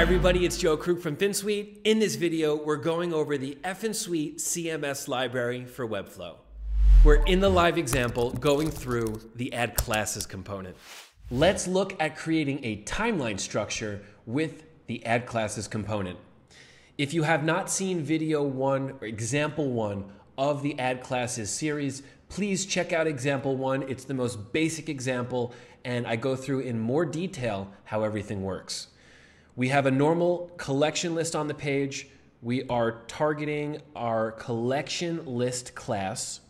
Hi everybody, it's Joe Krug from Finsweet. In this video, we're going over the Finsweet CMS library for Webflow. We're in the live example going through the Add Classes component. Let's look at creating a timeline structure with the Add Classes component. If you have not seen video one or example one of the Add Classes series, please check out example one. It's the most basic example and I go through in more detail how everything works. We have a normal collection list on the page. We are targeting our collection list class,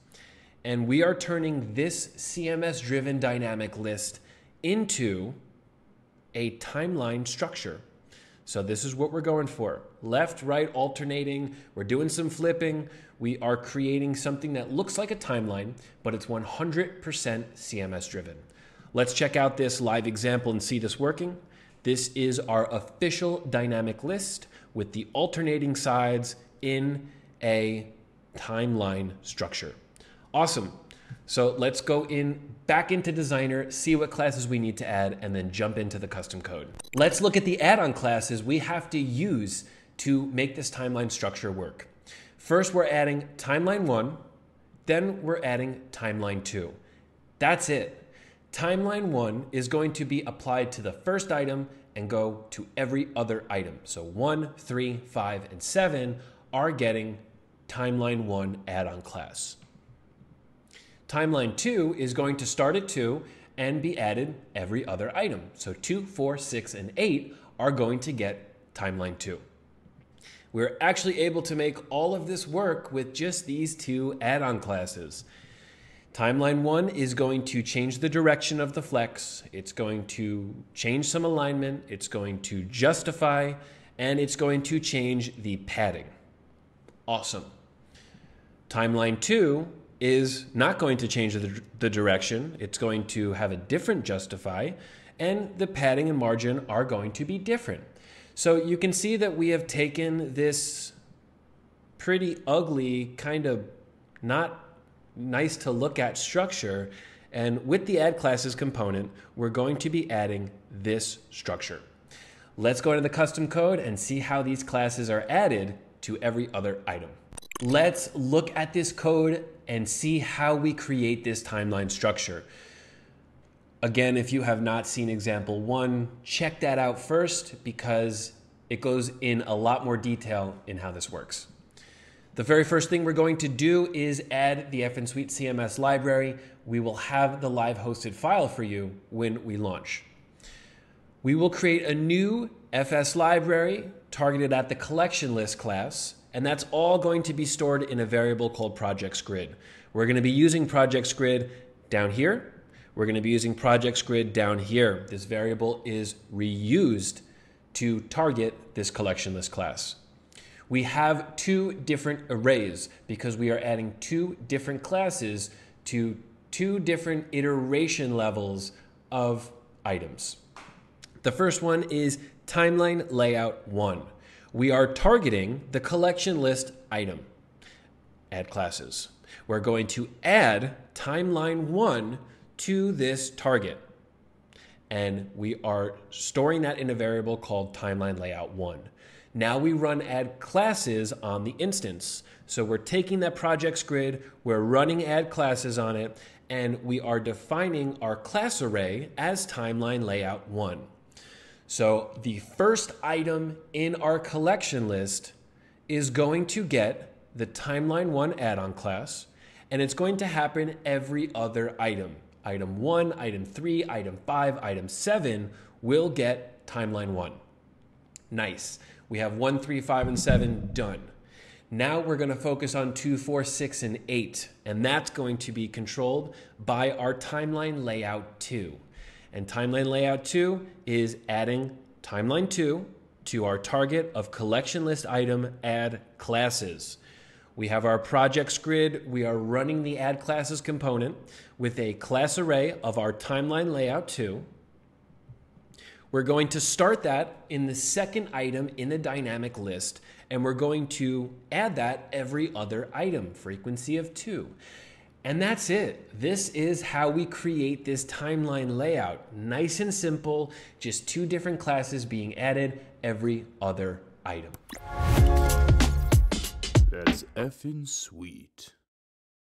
and we are turning this CMS-driven dynamic list into a timeline structure. So this is what we're going for. Left, right, alternating. We're doing some flipping. We are creating something that looks like a timeline, but it's 100% CMS-driven. Let's check out this live example and see this working. This is our official dynamic list with the alternating sides in a timeline structure. Awesome. So let's go back into Designer, see what classes we need to add, and then jump into the custom code. Let's look at the add-on classes we have to use to make this timeline structure work. First, we're adding timeline one, then we're adding timeline two. That's it. Timeline one is going to be applied to the first item and go to every other item. So 1, 3, 5, and 7 are getting timeline one add-on class. Timeline two is going to start at 2 and be added every other item. So 2, 4, 6, and 8 are going to get timeline two. We're actually able to make all of this work with just these two add-on classes. Timeline one is going to change the direction of the flex. It's going to change some alignment. It's going to justify, and it's going to change the padding. Awesome. Timeline two is not going to change the direction. It's going to have a different justify, and the padding and margin are going to be different. So you can see that we have taken this pretty ugly, kind of not nice to look at structure, and with the add classes component, we're going to be adding this structure. Let's go into the custom code and see how these classes are added to every other item. Let's look at this code and see how we create this timeline structure. Again, if you have not seen example one, check that out first because it goes in a lot more detail in how this works. The very first thing we're going to do is add the Finsweet CMS library. We will have the live hosted file for you when we launch. We will create a new FS library targeted at the collection list class, and that's all going to be stored in a variable called projects grid. We're going to be using projects grid down here. We're going to be using projects grid down here. This variable is reused to target this collection list class. We have two different arrays because we are adding two different classes to two different iteration levels of items. The first one is timeline layout one. We are targeting the collection list item, add classes. We're going to add timeline one to this target, and we are storing that in a variable called timeline layout one. Now we run add classes on the instance. So we're taking that projects grid, we're running add classes on it, and we are defining our class array as timeline layout one. So the first item in our collection list is going to get the timeline one add-on class, and it's going to happen every other item. Item 1, item 3, item 5, item 7 will get timeline one. Nice. We have 1, 3, 5, and 7 done. Now we're going to focus on 2, 4, 6, and 8, and that's going to be controlled by our timeline layout 2. And timeline layout 2 is adding timeline 2 to our target of collection list item add classes. We have our projects grid. We are running the add classes component with a class array of our timeline layout 2. We're going to start that in the second item in the dynamic list, and we're going to add that every other item, frequency of 2. And that's it. This is how we create this timeline layout. Nice and simple, just two different classes being added every other item. That's effing sweet.